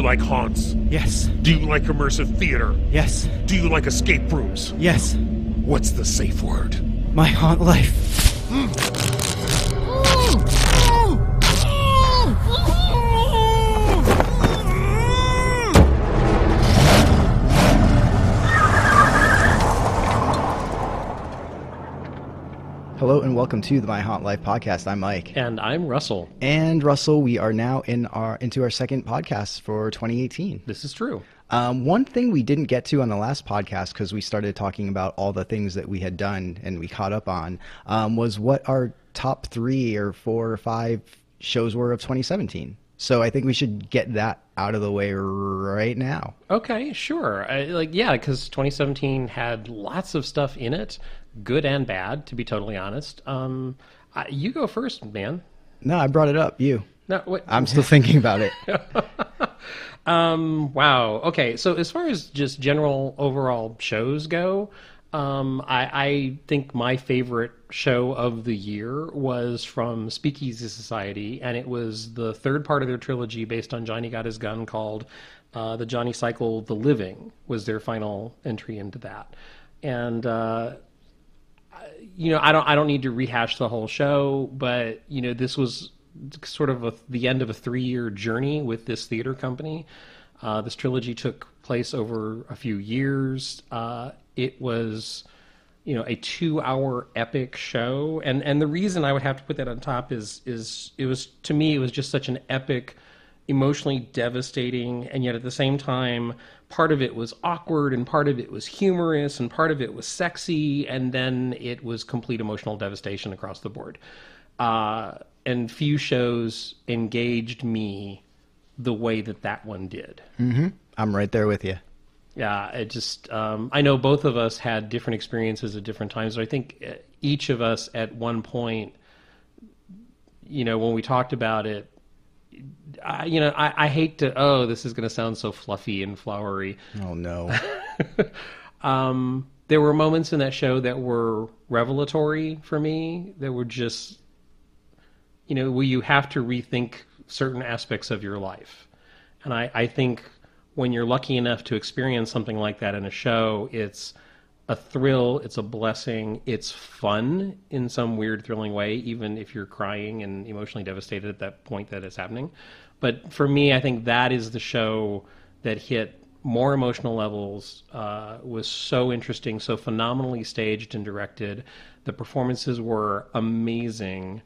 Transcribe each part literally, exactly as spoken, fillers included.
you like haunts? Yes. Do you like immersive theater? Yes. Do you like escape rooms? Yes. What's the safe word? My Haunt Life. Mm. Hello and welcome to the My Haunt Life podcast. I'm Mike. And I'm Russell. And Russell, we are now in our into our second podcast for twenty eighteen. This is true. Um, one thing we didn't get to on the last podcast, because we started talking about all the things that we had done and we caught up on, um, was what our top three or four or five shows were of twenty seventeen. So I think we should get that out of the way right now. Okay, sure. I, like, yeah, because twenty seventeen had lots of stuff in it. Good and bad, to be totally honest. Um, I, you go first, man. No, I brought it up. You. No, wait. I'm still thinking about it. um, wow. Okay. So as far as just general overall shows go, um, I, I think my favorite show of the year was from Speakeasy Society, and it was the third part of their trilogy based on Johnny Got His Gun called uh, The Johnny Cycle, The Living was their final entry into that. And... Uh, You know, I don't I don't need to rehash the whole show, but, you know, this was sort of a, the end of a three-year journey with this theater company. Uh, this trilogy took place over a few years. Uh, it was, you know, a two-hour epic show. And and the reason I would have to put that on top is is it was, to me, it was just such an epic, emotionally devastating, and yet at the same time, part of it was awkward, and part of it was humorous, and part of it was sexy, and then it was complete emotional devastation across the board. Uh, and few shows engaged me the way that that one did. Mm-hmm. I'm right there with you. Yeah, it just, um, I know both of us had different experiences at different times, but I think each of us at one point, you know, when we talked about it, I, you know, I, I hate to, oh, this is going to sound so fluffy and flowery. Oh, no. um, there were moments in that show that were revelatory for me. That were just, you know, where you have to rethink certain aspects of your life. And I, I think when you're lucky enough to experience something like that in a show, it's a thrill, it's a blessing, it's fun in some weird thrilling way, even if you're crying and emotionally devastated at that point that it's happening. But for me, I think that is the show that hit more emotional levels, uh, was so interesting, so phenomenally staged and directed. The performances were amazing.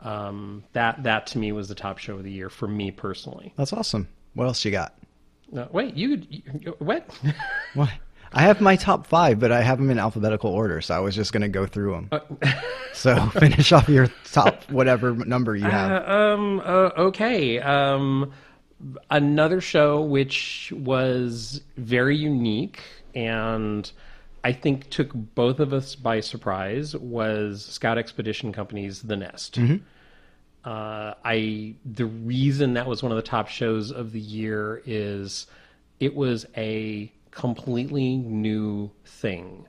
Um, that, that to me was the top show of the year for me personally. That's awesome. What else you got? No, wait, you, you what? What? I have my top five, but I have them in alphabetical order, so I was just going to go through them. Uh, so finish off your top whatever number you have. Uh, um, uh, okay. Um, another show which was very unique and I think took both of us by surprise was Scout Expedition Company's The Nest. Mm-hmm. uh, I the reason that was one of the top shows of the year is it was a... completely new thing.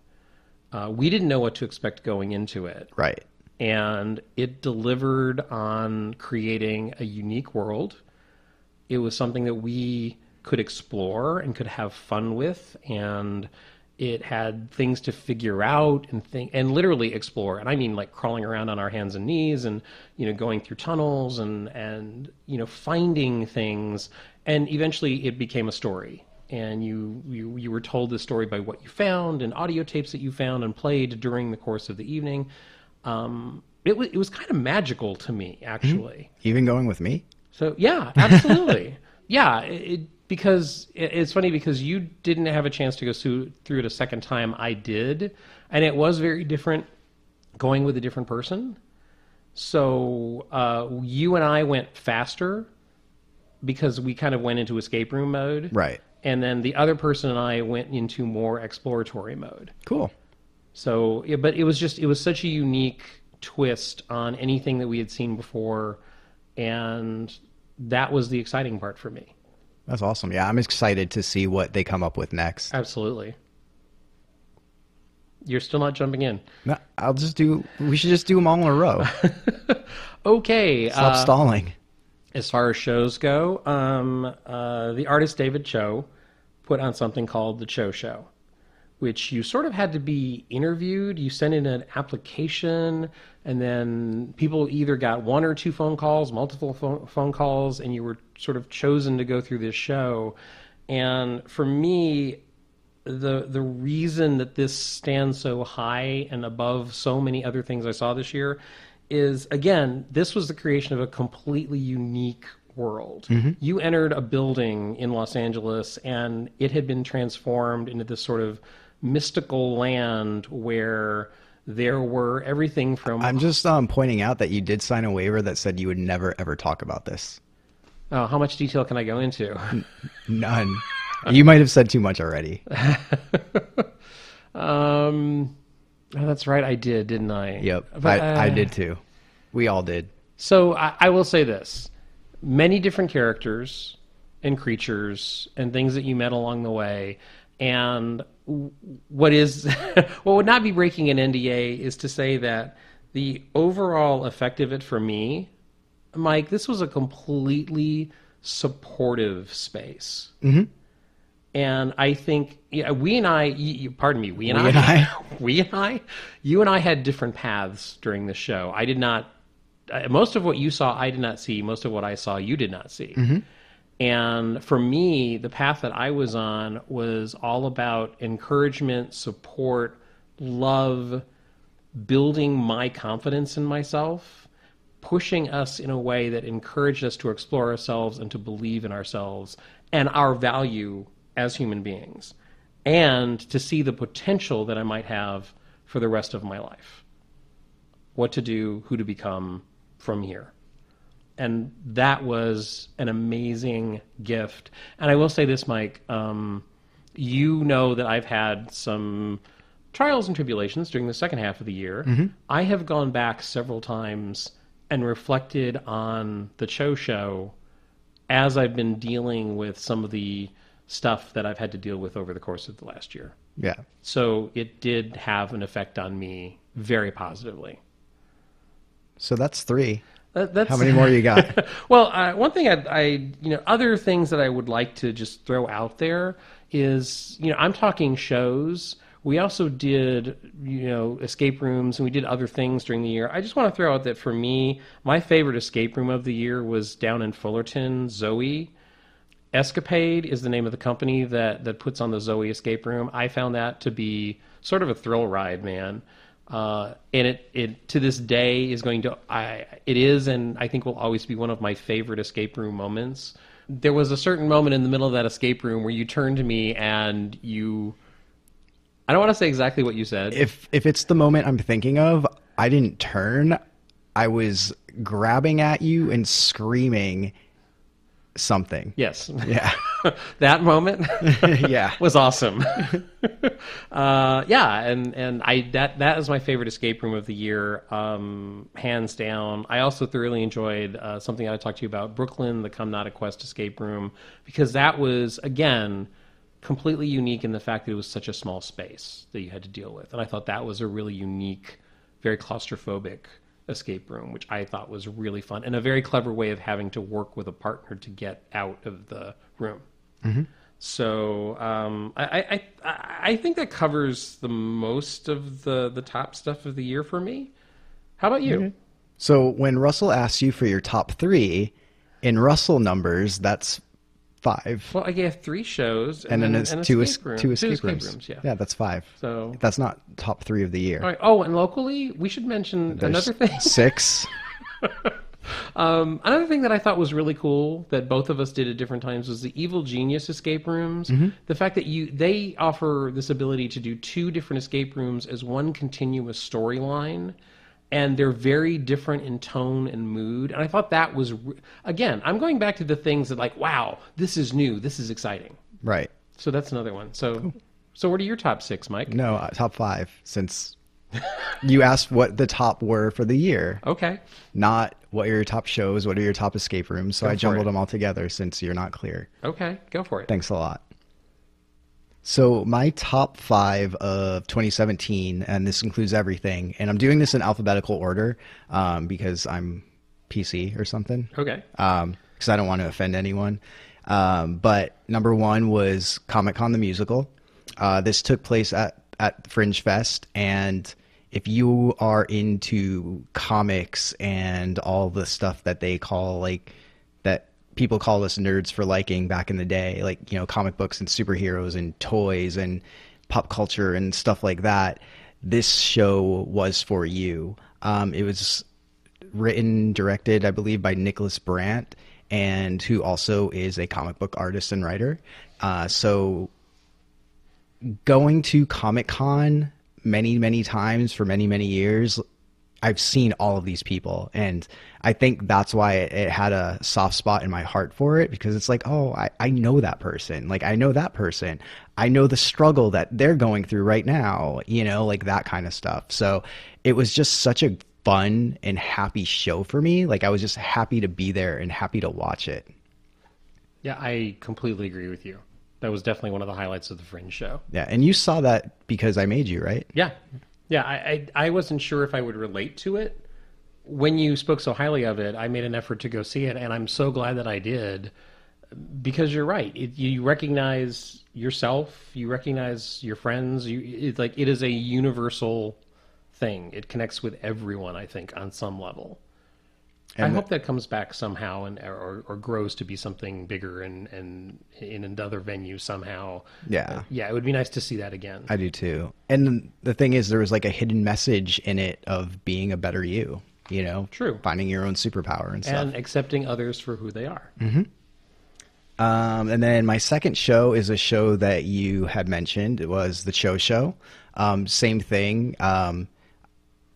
Uh, we didn't know what to expect going into it. Right. And it delivered on creating a unique world. It was something that we could explore and could have fun with. And it had things to figure out and think and literally explore. And I mean like crawling around on our hands and knees and, you know, going through tunnels and, and, you know, finding things. And eventually it became a story. And you, you you were told the story by what you found and audio tapes that you found and played during the course of the evening. Um, it was it was kind of magical to me, actually. Mm-hmm. Even going with me? So yeah, absolutely. yeah, it, because it, it's funny because you didn't have a chance to go through, through it a second time. I did, and it was very different going with a different person. So uh, you and I went faster because we kind of went into escape room mode. Right. And then the other person and I went into more exploratory mode. Cool. So, yeah, but it was just, it was such a unique twist on anything that we had seen before. And that was the exciting part for me. That's awesome. Yeah, I'm excited to see what they come up with next. Absolutely. You're still not jumping in. No, I'll just do, we should just do them all in a row. Okay. Stop uh, stalling. As far as shows go, um, uh, the artist David Cho put on something called The Cho Show, which you sort of had to be interviewed. You sent in an application, and then people either got one or two phone calls, multiple phone, phone calls, and you were sort of chosen to go through this show. And for me, the the reason that this stands so high and above so many other things I saw this year is, again, this was the creation of a completely unique world. Mm-hmm. You entered a building in Los Angeles, and it had been transformed into this sort of mystical land where there were everything from... I'm just um, pointing out that you did sign a waiver that said you would never, ever talk about this. Oh, how much detail can I go into? None. You might have said too much already. um... Oh, that's right. I did, didn't I? Yep. But, uh, I, I did too. We all did. So I, I will say this. Many different characters and creatures and things that you met along the way. And what is, what would not be breaking an N D A is to say that the overall effect of it for me, Mike, this was a completely supportive space. Mm-hmm. And I think yeah, we and I, you, pardon me, we and we I, and I? we and I, you and I had different paths during the show. I did not, most of what you saw, I did not see. Most of what I saw, you did not see. Mm-hmm. And for me, the path that I was on was all about encouragement, support, love, building my confidence in myself, pushing us in a way that encouraged us to explore ourselves and to believe in ourselves and our value as human beings, and to see the potential that I might have for the rest of my life, what to do, who to become from here. And that was an amazing gift. And I will say this, Mike, um, you know that I've had some trials and tribulations during the second half of the year. Mm-hmm. I have gone back several times and reflected on the Cho Show as I've been dealing with some of the stuff that I've had to deal with over the course of the last year. Yeah. So it did have an effect on me very positively. So that's three. That, that's... How many more you got? Well, uh, one thing I, I, you know, other things that I would like to just throw out there is, you know, I'm talking shows. We also did, you know, escape rooms, and we did other things during the year. I just want to throw out that for me, my favorite escape room of the year was down in Fullerton, Zoe. Escapade is the name of the company that, that puts on the Zoe escape room. I found that to be sort of a thrill ride, man. Uh, and it, it, to this day, is going to... I It is, and I think will always be one of my favorite escape room moments. There was a certain moment in the middle of that escape room where you turned to me and you... I don't want to say exactly what you said. If, if it's the moment I'm thinking of, I didn't turn. I was grabbing at you and screaming... something. Yes. Yeah. That moment yeah. was awesome. uh, yeah. And, and I, that, that is my favorite escape room of the year. Um, hands down. I also thoroughly enjoyed uh, something I talked to you about, Brooklyn, the Come Not a Quest escape room, because that was, again, completely unique in the fact that it was such a small space that you had to deal with. And I thought that was a really unique, very claustrophobic escape room, which I thought was really fun and a very clever way of having to work with a partner to get out of the room. Mm-hmm. So um, I, I, I think that covers the most of the, the top stuff of the year for me. How about you? Okay. So when Russell asks you for your top three, in Russell numbers, that's five. Well, I gave three shows and, and then, then an two, escape es- two escape, two escape rooms. rooms. Yeah, yeah, that's five. So that's not top three of the year. All right. Oh, and locally, we should mention There's another thing. Six. um, another thing that I thought was really cool that both of us did at different times was the Evil Genius escape rooms. Mm-hmm. The fact that you they offer this ability to do two different escape rooms as one continuous storyline. And they're very different in tone and mood. And I thought that was, again, I'm going back to the things that like, wow, this is new. This is exciting. Right. So that's another one. So cool. So what are your top six, Mike? No, uh, top five, since you asked what the top were for the year. Okay. Not what are your top shows, what are your top escape rooms. So go I jumbled it. them all together since you're not clear. Okay, go for it. Thanks a lot. So my top five of twenty seventeen, and this includes everything, and I'm doing this in alphabetical order um, because I'm P C or something. Okay. Um, because I don't want to offend anyone. Um, but number one was Comic-Con the Musical. Uh, this took place at, at Fringe Fest, and if you are into comics and all the stuff that they call, like, that people call us nerds for liking back in the day, like, you know, comic books and superheroes and toys and pop culture and stuff like that, this show was for you. Um, it was written, directed, I believe, by Nicholas Brandt, and who also is a comic book artist and writer. Uh, so going to Comic-Con many, many times for many, many years, I've seen all of these people. And I think that's why it, it had a soft spot in my heart for it, because it's like, oh, I, I know that person. Like, I know that person. I know the struggle that they're going through right now, you know, like that kind of stuff. So it was just such a fun and happy show for me. Like, I was just happy to be there and happy to watch it. Yeah, I completely agree with you. That was definitely one of the highlights of the Fringe show. Yeah, and you saw that because I made you, right? Yeah. Yeah, I, I, I wasn't sure if I would relate to it. When you spoke so highly of it, I made an effort to go see it, and I'm so glad that I did, because you're right. It, you recognize yourself, you recognize your friends. You, it's like, it is a universal thing. It connects with everyone, I think, on some level. And I hope that comes back somehow, and or, or grows to be something bigger and, and in another venue somehow. Yeah. Uh, yeah, it would be nice to see that again. I do too. And the thing is, there was like a hidden message in it of being a better you, you know? True. Finding your own superpower and stuff. And accepting others for who they are. Mm-hmm. Um, and then my second show is a show that you had mentioned. It was The Cho Show. Um, same thing. Um,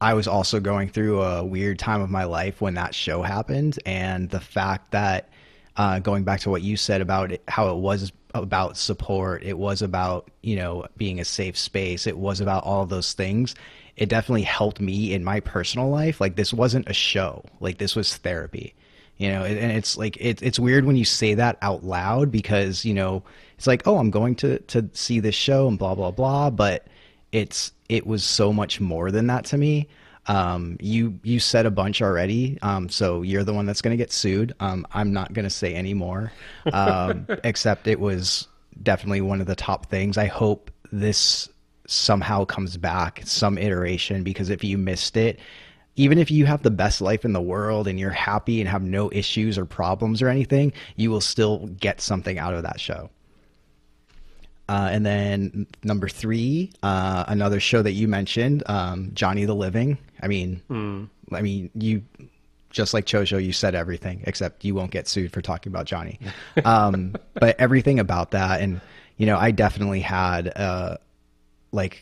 I was also going through a weird time of my life when that show happened, and the fact that, uh, going back to what you said about it, how it was about support, it was about, you know, being a safe space, it was about all of those things. It definitely helped me in my personal life. Like, this wasn't a show, like this was therapy, you know? And it's like, it, it's weird when you say that out loud, because, you know, it's like, oh, I'm going to, to see this show and blah, blah, blah. But it's, it was so much more than that to me. Um, you, you said a bunch already. Um, so you're the one that's going to get sued. Um, I'm not going to say any more, um, except it was definitely one of the top things. I hope this somehow comes back, some iteration, because if you missed it, even if you have the best life in the world and you're happy and have no issues or problems or anything, you will still get something out of that show. Uh, and then number three, uh, another show that you mentioned, um, Johnny the Living. I mean, mm. I mean, you, just like Cho Show, you said everything, except you won't get sued for talking about Johnny. Um, but everything about that. And, you know, I definitely had, uh, like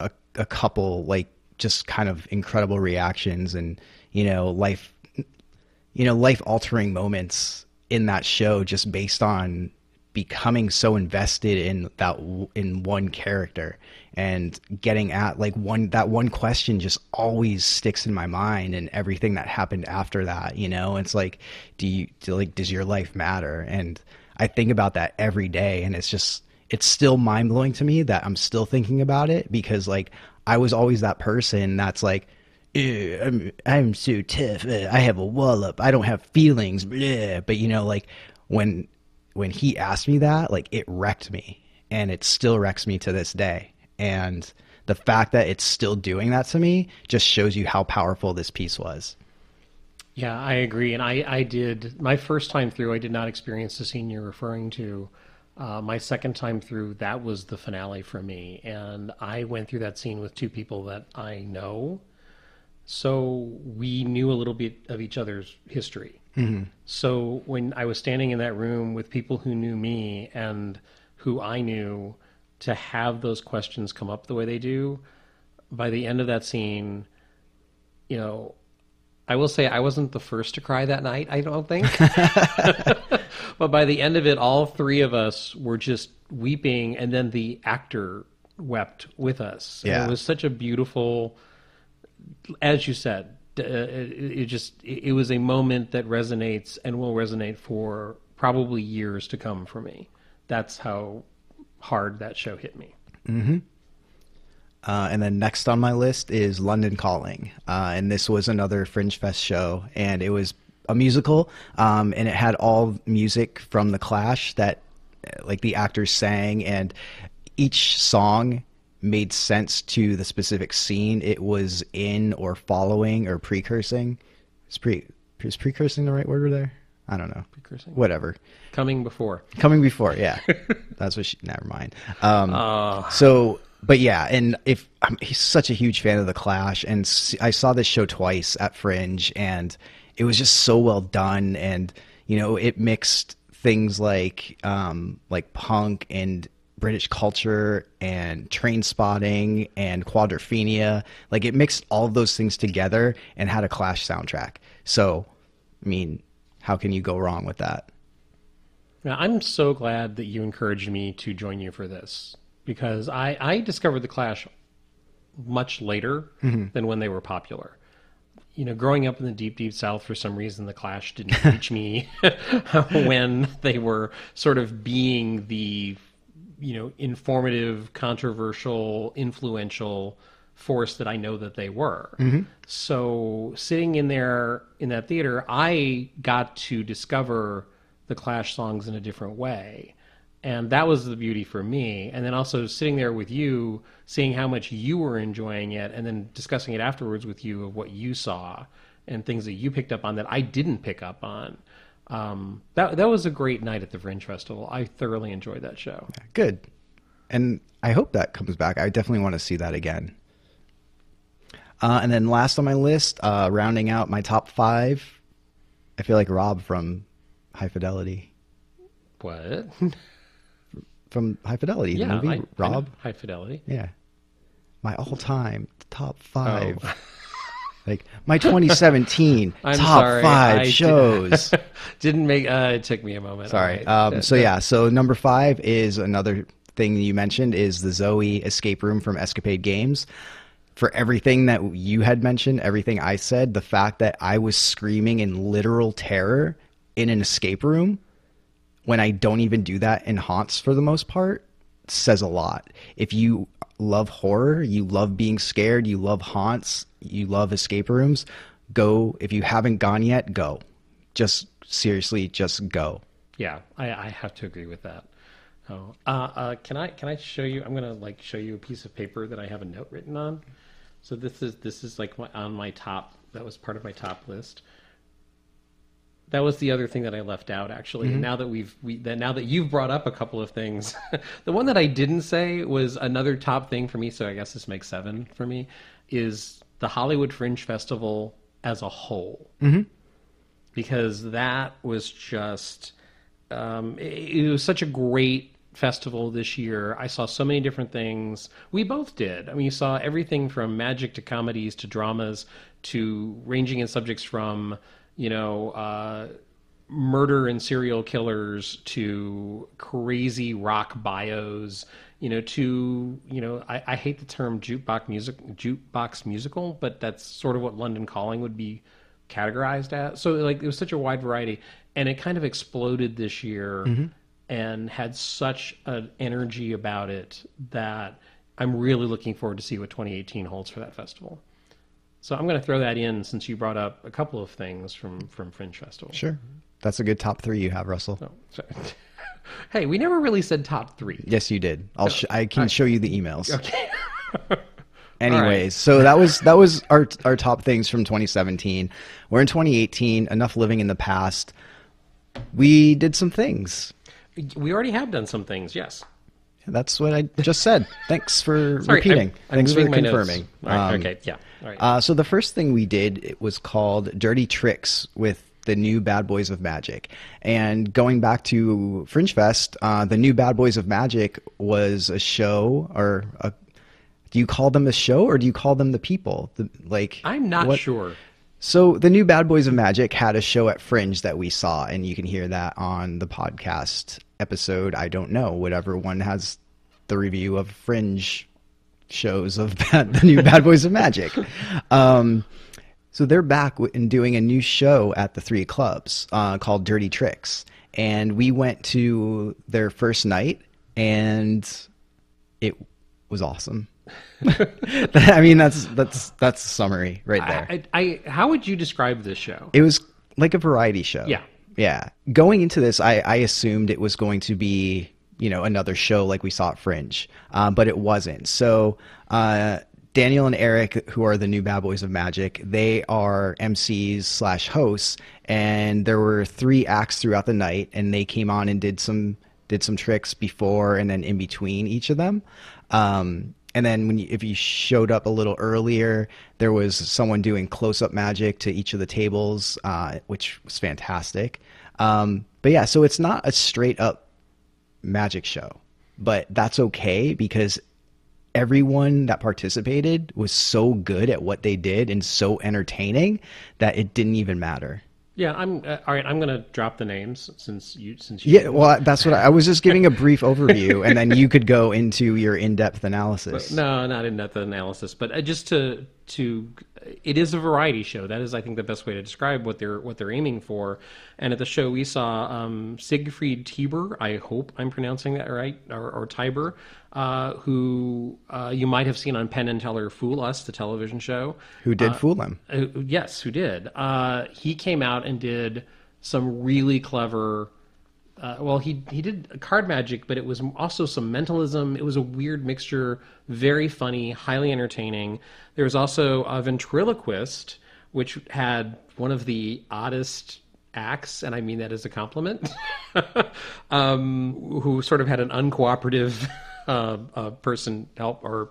a, a couple, like just kind of incredible reactions and, you know, life, you know, life altering moments in that show, just based on becoming so invested in that, in one character, and getting at like one, that one question just always sticks in my mind, and everything that happened after that, you know. It's like, do you do, like, does your life matter? And I think about that every day, and it's just, it's still mind blowing to me that I'm still thinking about it, because like, I was always that person that's like, I'm, I'm so tough, I have a wallop, I don't have feelings, but you know, like when, when he asked me that, like, it wrecked me, and it still wrecks me to this day. And the fact that it's still doing that to me just shows you how powerful this piece was. Yeah, I agree. And I, I did my first time through, I did not experience the scene you're referring to. Uh, my second time through, that was the finale for me. And I went through that scene with two people that I know. So we knew a little bit of each other's history. Mm-hmm. So when I was standing in that room with people who knew me and who I knew, to have those questions come up the way they do, by the end of that scene, you know, I will say I wasn't the first to cry that night, I don't think. But by the end of it, all three of us were just weeping, and then the actor wept with us. Yeah. And it was such a beautiful, as you said, Uh, it, it just it was a moment that resonates and will resonate for probably years to come for me. That's how hard that show hit me. Mm-hmm. Uh, and then next on my list is London Calling, uh, and this was another Fringe Fest show, and it was a musical, um, and it had all music from The Clash that like the actors sang, and each song made sense to the specific scene it was in or following or precursing. Is, pre, is precursing the right word there? I don't know. Precursing? Whatever. Coming before. Coming before, yeah. That's what she... Never mind. Um, uh. So... But yeah, and if I'm he's such a huge fan of The Clash, and I saw this show twice at Fringe, and it was just so well done, and you know it mixed things like um, like punk and British culture and train spotting and Quadrophenia, like it mixed all of those things together and had a Clash soundtrack. So, I mean, how can you go wrong with that? Now, I'm so glad that you encouraged me to join you for this. Because I, I discovered The Clash much later mm-hmm. than when they were popular. You know, growing up in the deep, deep South, for some reason, The Clash didn't reach me when they were sort of being the, you know, informative, controversial, influential force that I know that they were. Mm-hmm. So sitting in there in that theater, I got to discover The Clash songs in a different way. And that was the beauty for me. And then also sitting there with you, seeing how much you were enjoying it, and then discussing it afterwards with you of what you saw and things that you picked up on that I didn't pick up on. Um, that that was a great night at the Fringe Festival. I thoroughly enjoyed that show. Good. And I hope that comes back. I definitely want to see that again. Uh, and then last on my list, uh, rounding out my top five, I feel like Rob from High Fidelity. What? From High Fidelity, yeah, the movie, I, Rob. I High Fidelity. Yeah. My all-time top five. Oh. Like, my twenty seventeen I'm top sorry, five I shows. Did, didn't make, uh, it took me a moment. Sorry. Right. Um, that, so, that, yeah. So, number five is another thing you mentioned is the Zoe escape room from Escapade Games. For everything that you had mentioned, everything I said, the fact that I was screaming in literal terror in an escape room, when I don't even do that in haunts for the most part, says a lot. If you love horror, you love being scared, you love haunts, you love escape rooms, go. If you haven't gone yet, go. Just seriously, just go. Yeah, I, I have to agree with that. Oh, uh, uh, can I can I show you? I'm gonna like show you a piece of paper that I have a note written on. So this is this is like my, on my top. That was part of my top list. That was the other thing that I left out, actually. Mm-hmm. And now that we've we, that now that you've brought up a couple of things, the one that I didn't say was another top thing for me. So I guess this makes seven for me. Is the Hollywood Fringe Festival as a whole, mm-hmm. because that was just um, it, it was such a great festival this year. I saw so many different things. We both did. I mean, you saw everything from magic to comedies to dramas to ranging in subjects from, you know, uh, murder and serial killers to crazy rock bios, you know, to, you know, I, I hate the term jukebox music, jukebox musical, but that's sort of what London Calling would be categorized as. So like, it was such a wide variety, and it kind of exploded this year mm-hmm. and had such an energy about it that I'm really looking forward to see what twenty eighteen holds for that festival. So I'm going to throw that in since you brought up a couple of things from, from Fringe Festival. Sure. That's a good top three you have, Russell. Oh, hey, we never really said top three. Yes, you did. I'll sh I can right. show you the emails. Okay. Anyways, right. So that was that was our, our top things from twenty seventeen. We're in twenty eighteen. Enough living in the past. We did some things. We already have done some things, yes. That's what I just said. Thanks for Sorry, repeating. I'm, I'm Thanks for confirming. Right, um, okay, yeah. All right. Uh, so the first thing we did, it was called Dirty Tricks with the New Bad Boys of Magic. And going back to Fringe Fest, uh, the New Bad Boys of Magic was a show, or a, do you call them a show or do you call them the people? The, like I'm not what? sure. So the New Bad Boys of Magic had a show at Fringe that we saw, and you can hear that on the podcast episode. I don't know, whatever one has the review of Fringe shows of bad, the New Bad Boys of Magic. Um, so they're back and doing a new show at the Three Clubs uh, called Dirty Tricks. And we went to their first night, and it was awesome. I mean, that's that's that's a summary right there. I, I, how would you describe this show? It was Like a variety show. Yeah. Yeah. Going into this, I, I assumed it was going to be, you know, another show like we saw at Fringe, um, but it wasn't. So uh, Daniel and Eric, who are the New Bad Boys of Magic, they are M Cs slash hosts, and there were three acts throughout the night, and they came on and did some did some tricks before and then in between each of them. Um, and then when you, if you showed up a little earlier, there was someone doing close-up magic to each of the tables, uh, which was fantastic. Um, but yeah, so it's not a straight-up magic show, but that's okay because everyone that participated was so good at what they did and so entertaining that it didn't even matter. Yeah, I'm uh, all right. I'm gonna drop the names since you since you. Yeah, well, that's what I, I was just giving a brief overview, and then you could go into your in-depth analysis. But, no, not in-depth analysis, but just to to, it is a variety show. That is, I think, the best way to describe what they're what they're aiming for. And at the show, we saw um, Siegfried Tieber. I hope I'm pronouncing that right, or, or Tieber, uh, who uh, you might have seen on Penn and Teller Fool Us, the television show. Who did uh, fool him? Uh, yes, who did. Uh, he came out and did some really clever. Uh, well, he he did card magic, but it was also some mentalism. It was a weird mixture, very funny, highly entertaining. There was also a ventriloquist, which had one of the oddest acts, and I mean that as a compliment, um, who sort of had an uncooperative uh, uh, person help or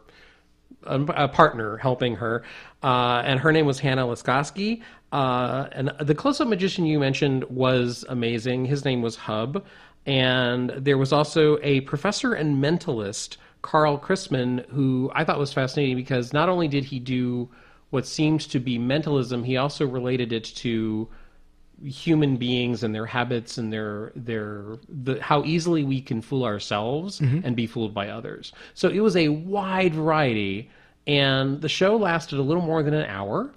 a, a partner helping her. Uh, and her name was Hannah Laskowski. Uh, and the close-up magician you mentioned was amazing. His name was Hub. And there was also a professor and mentalist, Carl Christman, who I thought was fascinating because not only did he do what seemed to be mentalism, he also related it to human beings and their habits and their their the, how easily we can fool ourselves mm-hmm. and be fooled by others. So it was a wide variety, and the show lasted a little more than an hour.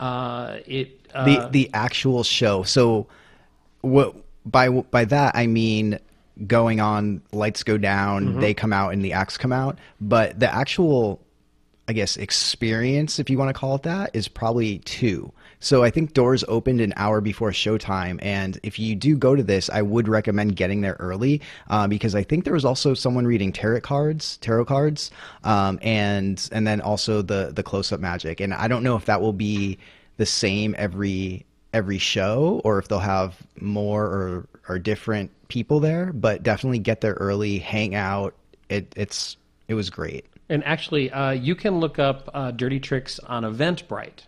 Uh, it uh, the the actual show. So what by by that I mean going on, lights go down, mm-hmm. they come out, and the acts come out. But the actual, I guess, experience, if you want to call it that, is probably two. So I think doors opened an hour before showtime, and if you do go to this, I would recommend getting there early uh, because I think there was also someone reading tarot cards, tarot cards, um, and and then also the the close-up magic. And I don't know if that will be the same every every show or if they'll have more or or different people there. But definitely get there early, hang out. It it's it was great. And actually, uh, you can look up uh, Dirty Tricks on Eventbrite.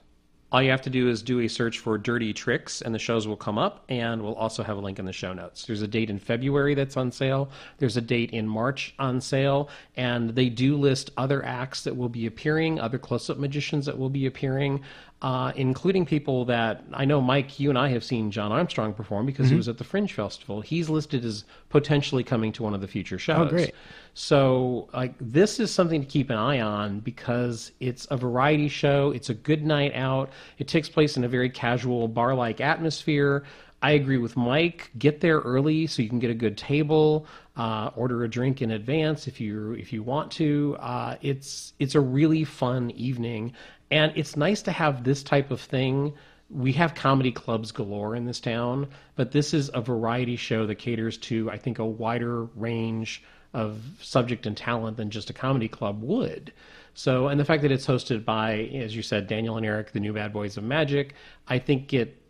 All you have to do is do a search for Dirty Tricks, and the shows will come up, and we'll also have a link in the show notes. There's a date in February that's on sale. There's a date in March on sale, and they do list other acts that will be appearing, other close-up magicians that will be appearing, uh, including people that I know, Mike, you and I have seen John Armstrong perform because mm-hmm. he was at the Fringe Festival. He's listed as potentially coming to one of the future shows. Oh, great. So like this is something to keep an eye on because it's a variety show. It's a good night out. It takes place in a very casual bar-like atmosphere. I agree with Mike. Get there early so you can get a good table. Uh, order a drink in advance if you if you want to. Uh, it's it's a really fun evening, and it's nice to have this type of thing. We have comedy clubs galore in this town, but this is a variety show that caters to, I think, a wider range of subject and talent than just a comedy club would. So, and the fact that it's hosted by, as you said, Daniel and Eric, the New Bad Boys of Magic, I think it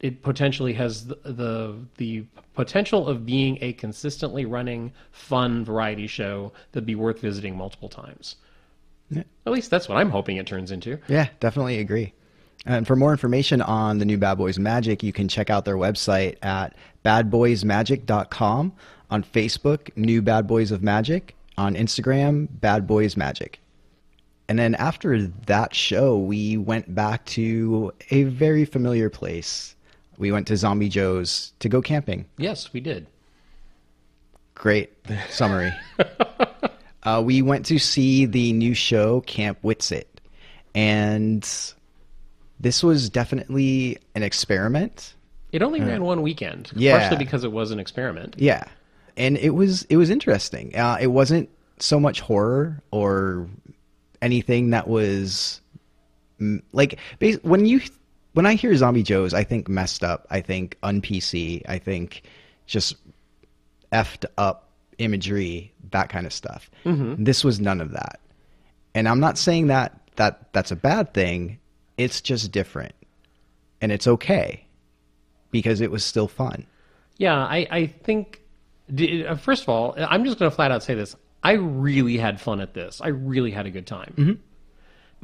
it potentially has the the, the potential of being a consistently running, fun variety show that'd be worth visiting multiple times. Yeah. At least that's what I'm hoping it turns into. Yeah, definitely agree. And for more information on the New Bad Boys Magic, you can check out their website at bad boys magic dot com. On Facebook, New Bad Boys of Magic. On Instagram, Bad Boys Magic. And then after that show, we went back to a very familiar place. We went to Zombie Joe's to go camping. Yes, we did. Great summary. uh, we went to see the new show, Camp Whitsit. And this was definitely an experiment. It only uh, ran one weekend, yeah. Partially because it was an experiment. Yeah. And it was it was interesting. Uh, it wasn't so much horror or anything that was like, when you when I hear Zombie Joe's, I think messed up. I think un-P C. I think just effed up imagery, that kind of stuff. Mm-hmm. This was none of that. And I'm not saying that, that that's a bad thing. It's just different. And it's okay. Because it was still fun. Yeah, I, I think, first of all, I'm just going to flat out say this. I really had fun at this. I really had a good time. Mm-hmm.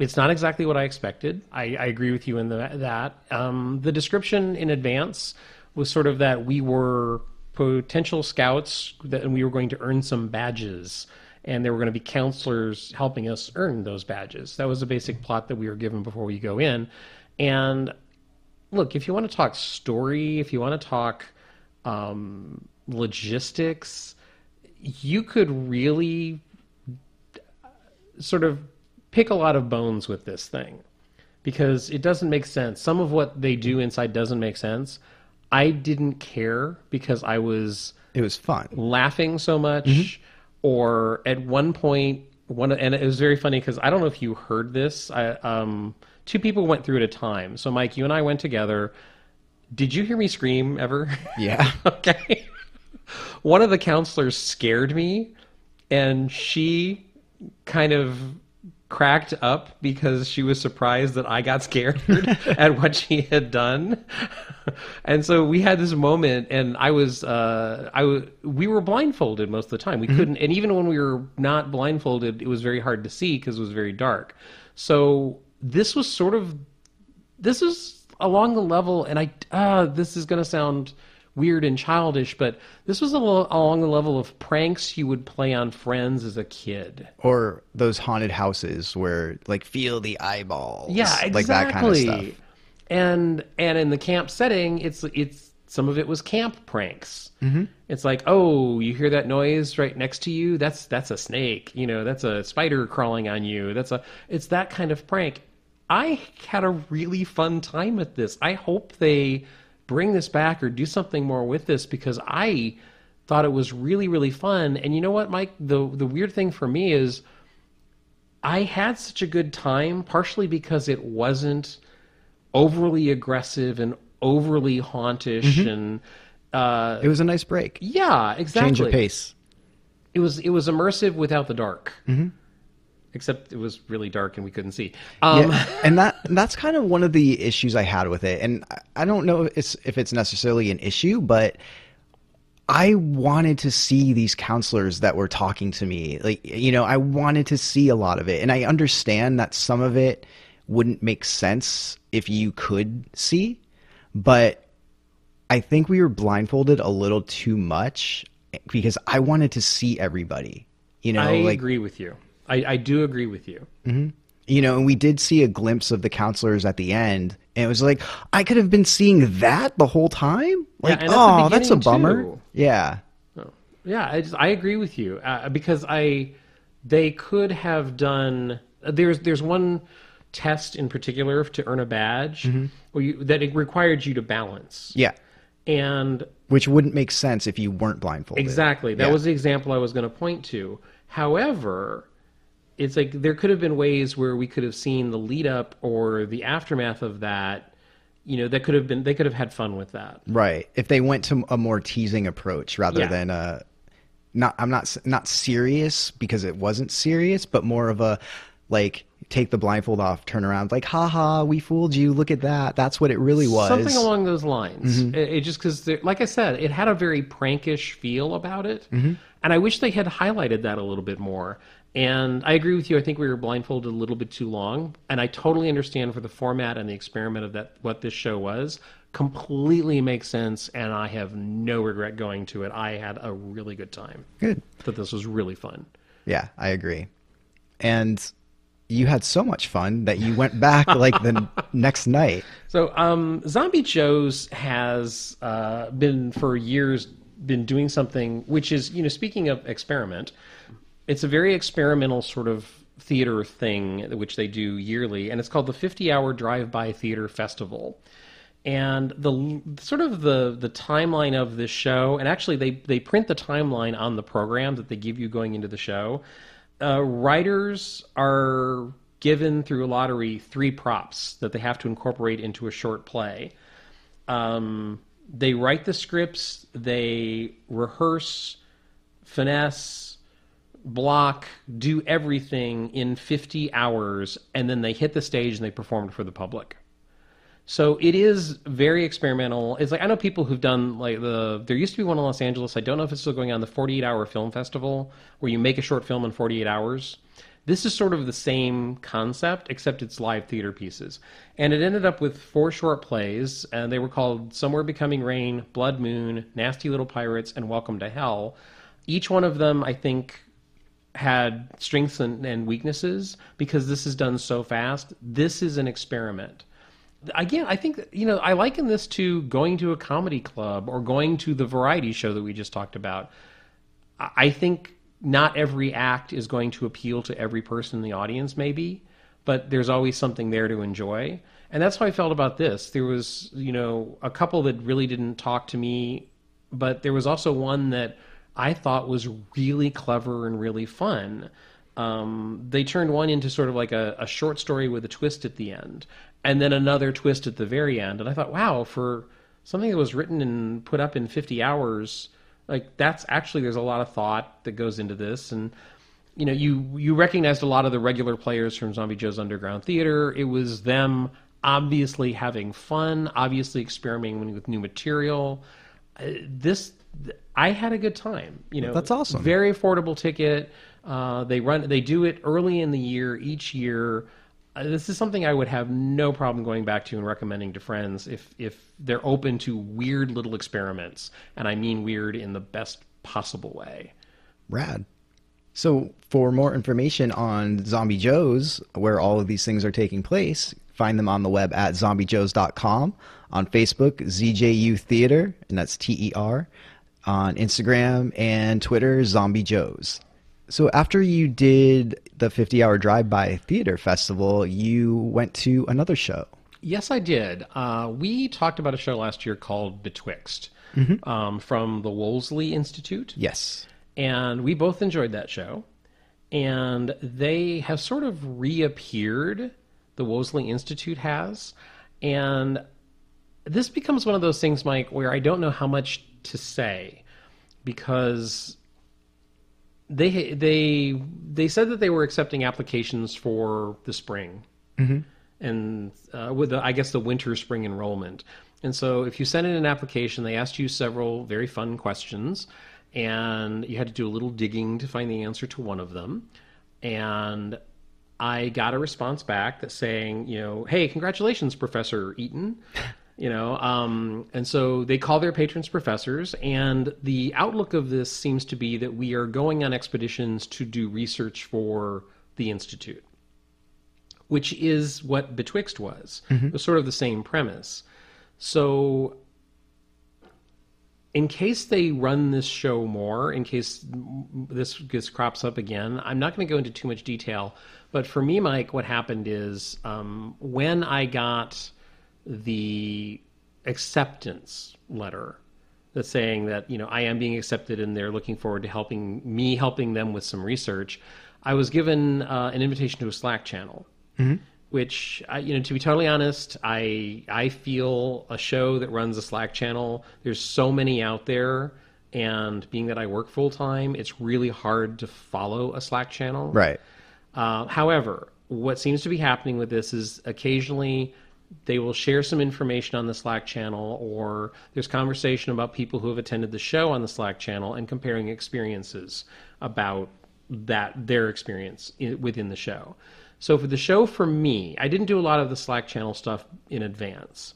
It's not exactly what I expected. I, I agree with you in the, that. Um, the description in advance was sort of that we were potential scouts that, and we were going to earn some badges. And there were going to be counselors helping us earn those badges. That was the basic plot that we were given before we go in. And look, if you want to talk story, if you want to talk um, logistics, you could really sort of pick a lot of bones with this thing, because it doesn't make sense. Some of what they do inside doesn't make sense. I didn't care because I was it was fun laughing so much. Mm-hmm. Or at one point, one and it was very funny because I don't know if you heard this. I, um, two people went through at a time. So Mike, you and I went together. Did you hear me scream ever? Yeah. Okay. One of the counselors scared me, and she kind of cracked up because she was surprised that I got scared at what she had done. And so we had this moment, and I was, uh, I w- we were blindfolded most of the time. We mm-hmm. couldn't, and even when we were not blindfolded, it was very hard to see because it was very dark. So this was sort of, this is along the level, and I, uh, this is going to sound weird and childish, but this was a lo- along the level of pranks you would play on friends as a kid. Or those haunted houses where, like, feel the eyeballs. Yeah, exactly. Like that kind of stuff. And, and in the camp setting, it's it's some of it was camp pranks. Mm-hmm. It's like, oh, you hear that noise right next to you? That's that's a snake. You know, that's a spider crawling on you. That's a It's that kind of prank. I had a really fun time at this. I hope they bring this back or do something more with this, because I thought it was really, really fun. And you know what, Mike, the, the weird thing for me is I had such a good time, partially because it wasn't overly aggressive and overly hauntish. Mm-hmm. And uh, it was a nice break. Yeah, exactly. Change of pace. It was, it was immersive without the dark. Mm-hmm. Except it was really dark and we couldn't see. Um, yeah, and that that's kind of one of the issues I had with it. And I don't know if it's, if it's necessarily an issue, but I wanted to see these counselors that were talking to me. Like, you know, I wanted to see a lot of it. And I understand that some of it wouldn't make sense if you could see, but I think we were blindfolded a little too much because I wanted to see everybody. You know, I like, agree with you. I, I do agree with you. Mm-hmm. You know, and we did see a glimpse of the counselors at the end, and it was like, I could have been seeing that the whole time? Like, yeah, oh, that's a bummer. Too. Yeah. Oh. Yeah, I, just, I agree with you. Uh, because I, they could have done, there's there's one test in particular to earn a badge, mm-hmm. where you, that it required you to balance. Yeah. And which wouldn't make sense if you weren't blindfolded. Exactly. That yeah. was the example I was going to point to. However, it's like there could have been ways where we could have seen the lead up or the aftermath of that. You know, that could have been, they could have had fun with that. Right. If they went to a more teasing approach rather yeah. than a, not, I'm not, not serious because it wasn't serious, but more of a, like, take the blindfold off, turn around, like, haha, we fooled you. Look at that. That's what it really was. Something along those lines. Mm-hmm. It, it just, cause like I said, it had a very prankish feel about it. Mm-hmm. And I wish they had highlighted that a little bit more. And I agree with you. I think we were blindfolded a little bit too long. And I totally understand for the format and the experiment of that, what this show was. Completely makes sense. And I have no regret going to it. I had a really good time. Good. That this was really fun. Yeah, I agree. And you had so much fun that you went back like the next night. So um, Zombie Joe's has uh, been for years been doing something, which is, you know, speaking of experiment, it's a very experimental sort of theater thing, which they do yearly, and it's called the fifty-hour drive-by theater festival. And the sort of the the timeline of this show, and actually they, they print the timeline on the program that they give you going into the show. Uh, writers are given through a lottery three props that they have to incorporate into a short play. Um, they write the scripts, they rehearse, finesse, block, do everything in fifty hours, and then they hit the stage and they perform for the public. So it is very experimental. It's like, I know people who've done, like, the, there used to be one in Los Angeles, I don't know if it's still going on, the forty-eight hour film festival, where you make a short film in forty-eight hours. This is sort of the same concept, except it's live theater pieces. And it ended up with four short plays, and they were called Somewhere Becoming Rain, Blood Moon, Nasty Little Pirates, and Welcome to Hell. Each one of them, I think, had strengths and, and weaknesses, because this is done so fast. This is an experiment. Again, I think, you know, I liken this to going to a comedy club or going to the variety show that we just talked about. I think not every act is going to appeal to every person in the audience, maybe, but there's always something there to enjoy. And that's how I felt about this. There was, you know, a couple that really didn't talk to me, but there was also one that I thought was really clever and really fun. Um, they turned one into sort of like a, a short story with a twist at the end, and then another twist at the very end. And I thought, wow, for something that was written and put up in fifty hours, like, that's actually, there's a lot of thought that goes into this. And, you know, you, you recognized a lot of the regular players from Zombie Joe's Underground Theater. It was them obviously having fun, obviously experimenting with new material. This, I had a good time, you know. That's awesome. Very affordable ticket. Uh, they run, they do it early in the year, each year. Uh, this is something I would have no problem going back to and recommending to friends if, if they're open to weird little experiments. And I mean weird in the best possible way. Rad. So for more information on Zombie Joe's, where all of these things are taking place, find them on the web at zombie joes dot com, on Facebook, Z J U Theater, and that's T E R, on Instagram and Twitter, Zombie Joe's. So after you did the fifty-hour drive-by theater festival, you went to another show. Yes, I did. Uh, we talked about a show last year called Betwixt, mm-hmm. um, from the Wolseley Institute. Yes. And we both enjoyed that show. And they have sort of reappeared, the Wolseley Institute has. And this becomes one of those things, Mike, where I don't know how much to say, because... They they they said that they were accepting applications for the spring, mm-hmm. and uh, with the, I guess the winter spring enrollment. And so if you sent in an application, they asked you several very fun questions, and you had to do a little digging to find the answer to one of them. And I got a response back that saying, you know, hey, congratulations, Professor Eaton. You know, um, and so they call their patrons professors, and the outlook of this seems to be that we are going on expeditions to do research for the Institute, which is what Betwixt was. Mm-hmm. It was sort of the same premise. So in case they run this show more, in case this, this crops up again, I'm not going to go into too much detail, but for me, Mike, what happened is um, when I got... the acceptance letter that's saying that, you know, I am being accepted and they're looking forward to helping me, helping them with some research, I was given uh, an invitation to a Slack channel, mm-hmm. which, I, you know, to be totally honest, I, I feel a show that runs a Slack channel, there's so many out there, and being that I work full time, it's really hard to follow a Slack channel. Right. Uh, however, what seems to be happening with this is occasionally... they will share some information on the Slack channel, or there's conversation about people who have attended the show on the Slack channel and comparing experiences about that, their experience in, within the show. So for the show, for me, I didn't do a lot of the Slack channel stuff in advance.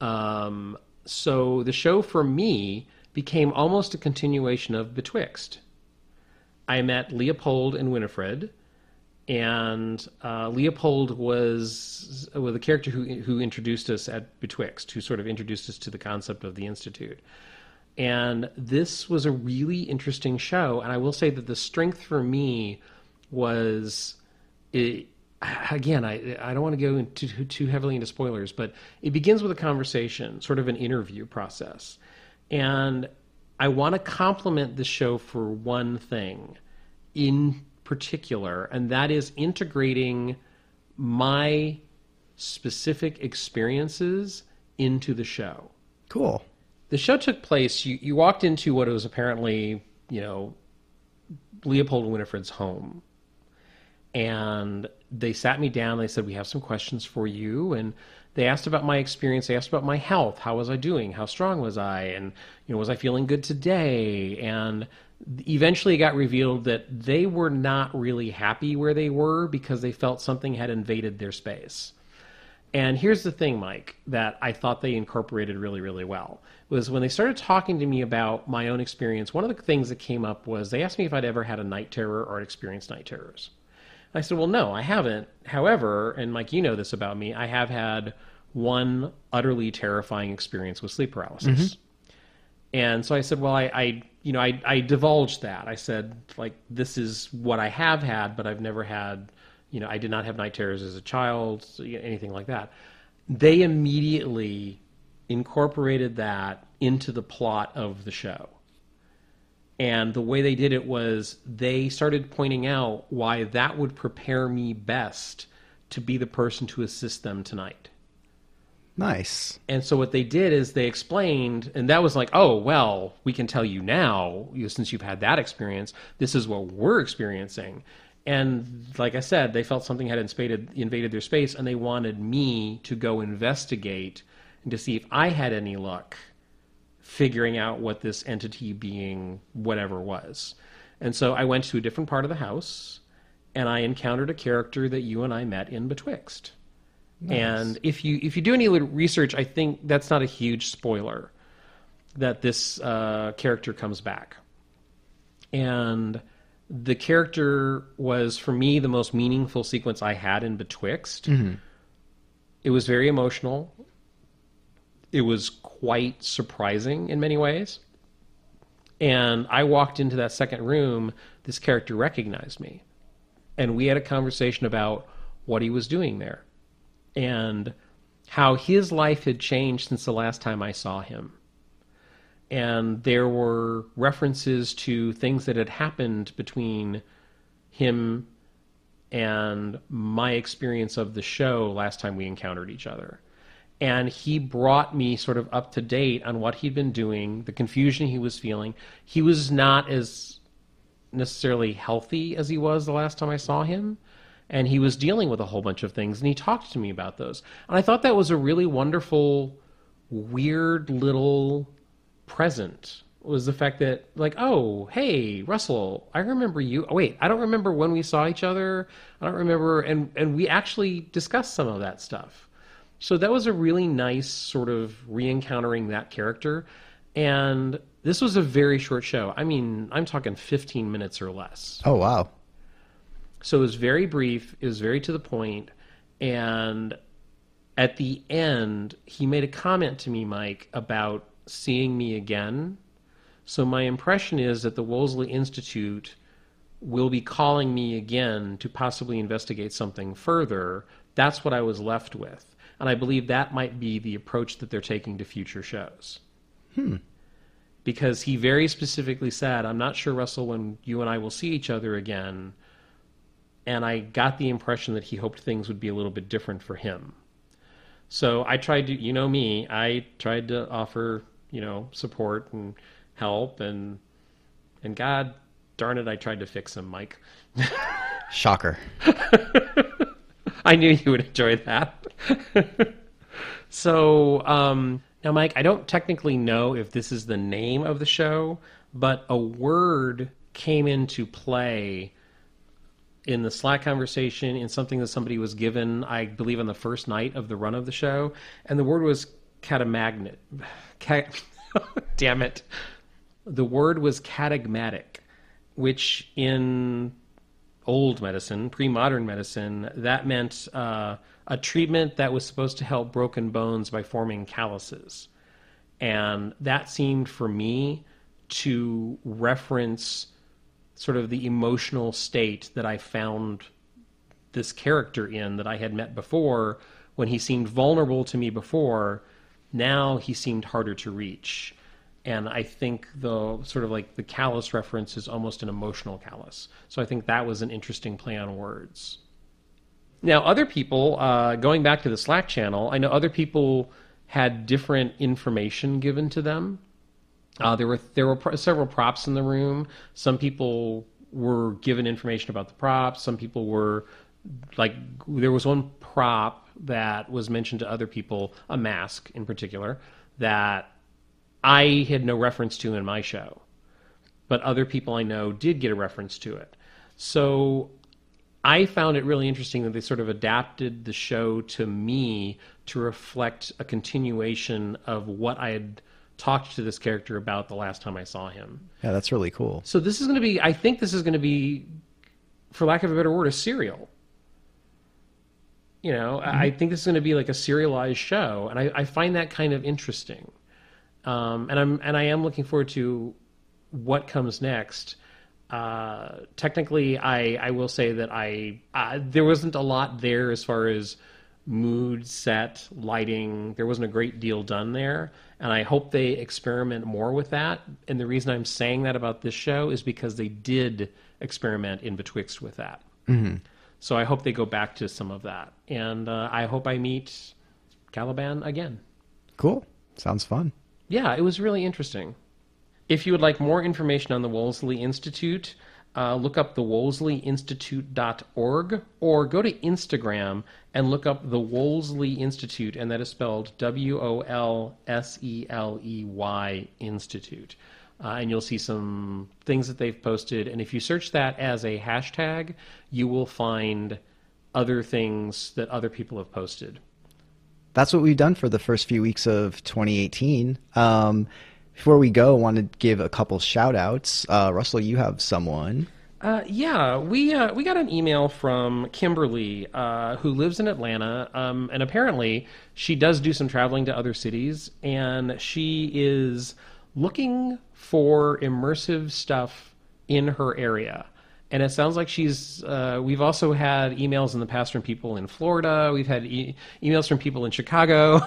Um, so the show for me became almost a continuation of Betwixt. I met Leopold and Winifred. And uh, Leopold was well, the character who who introduced us at Betwixt, who sort of introduced us to the concept of the Institute. And this was a really interesting show. And I will say that the strength for me was, it, again, I, I don't want to go into, too, too heavily into spoilers, but it begins with a conversation, sort of an interview process. And I want to compliment the show for one thing in particular, and that is integrating my specific experiences into the show. Cool. The show took place, you, you walked into what was apparently, you know, Leopold and Winifred's home. And they sat me down. They said, we have some questions for you. And they asked about my experience. They asked about my health. How was I doing? How strong was I? And, you know, was I feeling good today? And eventually it got revealed that they were not really happy where they were because they felt something had invaded their space. And here's the thing, Mike, that I thought they incorporated really, really well, was when they started talking to me about my own experience, one of the things that came up was they asked me if I'd ever had a night terror or experienced night terrors. I said, well, no, I haven't. However, and Mike, you know this about me, I have had one utterly terrifying experience with sleep paralysis. Mm-hmm. And so I said, well, I, I you know, I, I divulged that. I said, like, this is what I have had, but I've never had, you know, I did not have night terrors as a child, anything like that. They immediately incorporated that into the plot of the show. And the way they did it was they started pointing out why that would prepare me best to be the person to assist them tonight. Nice. And so what they did is they explained, and that was like, oh, well, we can tell you now, you know, since you've had that experience, this is what we're experiencing. And like I said, they felt something had invaded, invaded their space, and they wanted me to go investigate and to see if I had any luck figuring out what this entity being whatever was. And so I went to a different part of the house, and I encountered a character that you and I met in Betwixt. Nice. And if you if you do any research, I think that's not a huge spoiler, that this uh, character comes back. And the character was, for me, the most meaningful sequence I had in Betwixt. Mm-hmm. It was very emotional. It was quite surprising in many ways. And I walked into that second room, this character recognized me. And we had a conversation about what he was doing there and how his life had changed since the last time I saw him. And there were references to things that had happened between him and my experience of the show last time we encountered each other. And he brought me sort of up to date on what he'd been doing, the confusion he was feeling. He was not as necessarily healthy as he was the last time I saw him. And he was dealing with a whole bunch of things. And he talked to me about those. And I thought that was a really wonderful, weird little present, was the fact that, like, oh, hey, Russell, I remember you. Oh, wait, I don't remember when we saw each other. I don't remember. And, and we actually discussed some of that stuff. So that was a really nice sort of re-encountering that character. And this was a very short show. I mean, I'm talking fifteen minutes or less. Oh, wow. So it was very brief. It was very to the point. And at the end, he made a comment to me, Mike, about seeing me again. So my impression is that the Wolseley Institute will be calling me again to possibly investigate something further. That's what I was left with. And I believe that might be the approach that they're taking to future shows. Hmm. Because he very specifically said, I'm not sure, Russell, when you and I will see each other again. And I got the impression that he hoped things would be a little bit different for him. So I tried to, you know me, I tried to offer, you know, support and help. And, and God darn it, I tried to fix him, Mike. Shocker. I knew you would enjoy that. So, um, now, Mike, I don't technically know if this is the name of the show, but a word came into play in the Slack conversation, in something that somebody was given, I believe, on the first night of the run of the show. And the word was catagmatic. Cat- Damn it. The word was catagmatic, which in old medicine, pre-modern medicine, that meant uh, a treatment that was supposed to help broken bones by forming calluses. And that seemed for me to reference sort of the emotional state that I found this character in that I had met before, when he seemed vulnerable to me before. Now he seemed harder to reach. And I think the sort of like the callous reference is almost an emotional callous. So I think that was an interesting play on words. Now, other people, uh, going back to the Slack channel, I know other people had different information given to them. Uh, there were there were pro- several props in the room. Some people were given information about the props. Some people were, like, there was one prop that was mentioned to other people, a mask in particular, that I had no reference to in my show. But other people I know did get a reference to it. So I found it really interesting that they sort of adapted the show to me to reflect a continuation of what I had talked to this character about the last time I saw him. Yeah, that's really cool. So this is going to be, I think this is going to be, for lack of a better word, a serial. You know, mm-hmm. I think this is going to be like a serialized show, and I, I find that kind of interesting. Um, and I'm and I am looking forward to what comes next. Uh, technically, I, I will say that I uh, there wasn't a lot there as far as mood, set, lighting. There wasn't a great deal done there, and I hope they experiment more with that. And the reason I'm saying that about this show is because they did experiment in Betwixt with that. Mm-hmm. So I hope they go back to some of that. And uh, I hope I meet Caliban again. Cool. Sounds fun. Yeah, it was really interesting. If you would like more information on the Wolseley Institute, uh, look up the wolseley institute dot org or go to Instagram and look up the Wolseley Institute, and that is spelled W O L S E L E Y Institute. Uh, and you'll see some things that they've posted. And if you search that as a hashtag, you will find other things that other people have posted. That's what we've done for the first few weeks of twenty eighteen. Um, before we go, I want to give a couple shout outs. Uh, Russell, you have someone. Uh, yeah, we uh, we got an email from Kimberly, uh, who lives in Atlanta, um, and apparently she does do some traveling to other cities, and she is looking for immersive stuff in her area. And it sounds like she's, uh, we've also had emails in the past from people in Florida. We've had e- emails from people in Chicago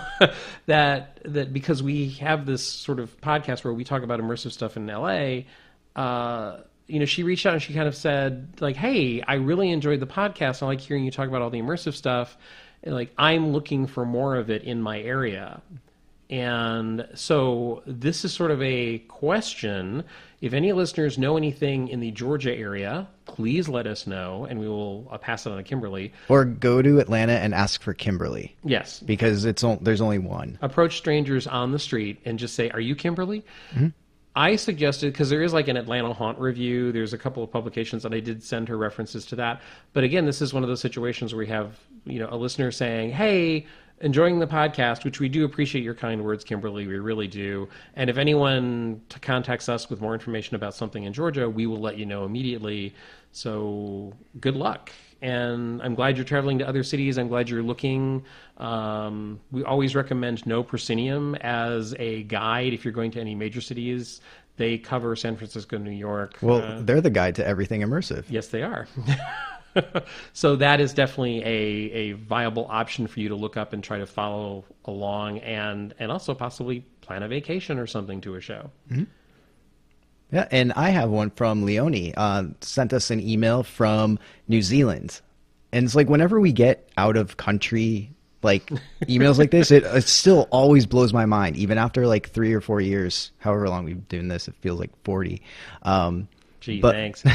that, that because we have this sort of podcast where we talk about immersive stuff in L A, uh, you know, she reached out and she kind of said like, "Hey, I really enjoyed the podcast. I like hearing you talk about all the immersive stuff. And like, I'm looking for more of it in my area." And so this is sort of a question. If any listeners know anything in the Georgia area, please let us know, and we will I'll pass it on to Kimberly. Or go to Atlanta and ask for Kimberly. Yes. Because it's on, there's only one. Approach strangers on the street and just say, "Are you Kimberly?" Mm-hmm. I suggested, because there is like an Atlanta Haunt review, there's a couple of publications that I did send her references to that. But again, this is one of those situations where we have, you know, a listener saying, "Hey, enjoying the podcast," which we do appreciate your kind words, Kimberly. We really do. And if anyone t- contacts us with more information about something in Georgia, we will let you know immediately. So good luck. And I'm glad you're traveling to other cities. I'm glad you're looking. Um, we always recommend No Proscenium as a guide if you're going to any major cities. They cover San Francisco, New York. Well, uh, they're the guide to everything immersive. Yes, they are. So that is definitely a, a viable option for you to look up and try to follow along, and, and also possibly plan a vacation or something to a show. Mm-hmm. Yeah, and I have one from Leonie. Uh, sent us an email from New Zealand. And it's like whenever we get out of country like emails like this, it, it still always blows my mind. Even after like three or four years, however long we've been doing this, it feels like forty. Um, Gee, but, thanks.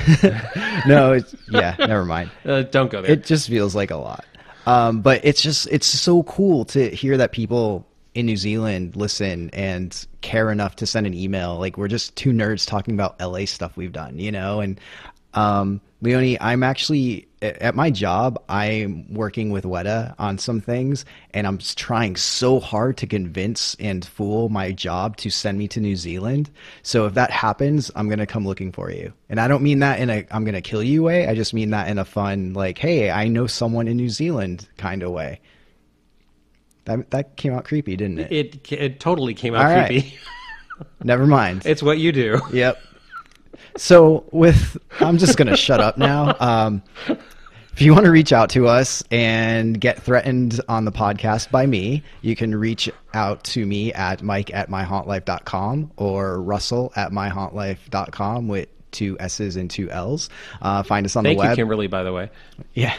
No, it's, yeah, never mind. Uh, don't go there. It just feels like a lot. Um, but it's just, it's so cool to hear that people in New Zealand listen and care enough to send an email. Like, we're just two nerds talking about L A stuff we've done, you know? And um, Leonie, I'm actually, at my job, I'm working with Weta on some things, and I'm trying so hard to convince and fool my job to send me to New Zealand. So if that happens, I'm going to come looking for you. And I don't mean that in a I'm going to kill you way. I just mean that in a fun, like, hey, I know someone in New Zealand kind of way. That that came out creepy, didn't it? It, it totally came out all creepy. Right. Never mind. It's what you do. Yep. So with, I'm just going to shut up now. Um, if you want to reach out to us and get threatened on the podcast by me, you can reach out to me at Mike at my haunt life dot com or Russell at my haunt life dot com with two S's and two L's. Uh, find us on Thank the web. Thank you, Kimberly, by the way. Yeah.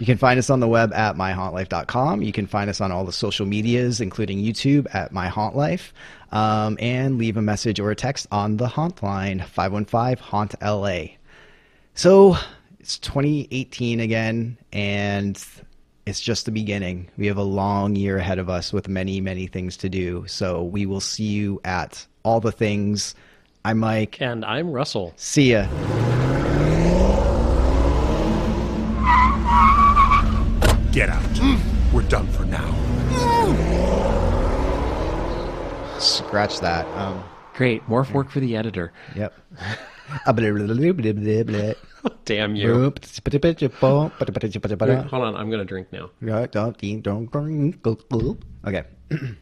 You can find us on the web at my haunt life dot com. You can find us on all the social medias, including YouTube at My Haunt Life. Um, and leave a message or a text on the Haunt Line, five one five haunt L A. So it's twenty eighteen again, and it's just the beginning. We have a long year ahead of us with many, many things to do. So we will see you at all the things. I'm Mike. And I'm Russell. See ya. Get out. Mm. We're done for now. Mm. Scratch that. Um, Great. More work for the editor. Yep. Damn you. Hold on. I'm going to drink now. Don't drink. Okay.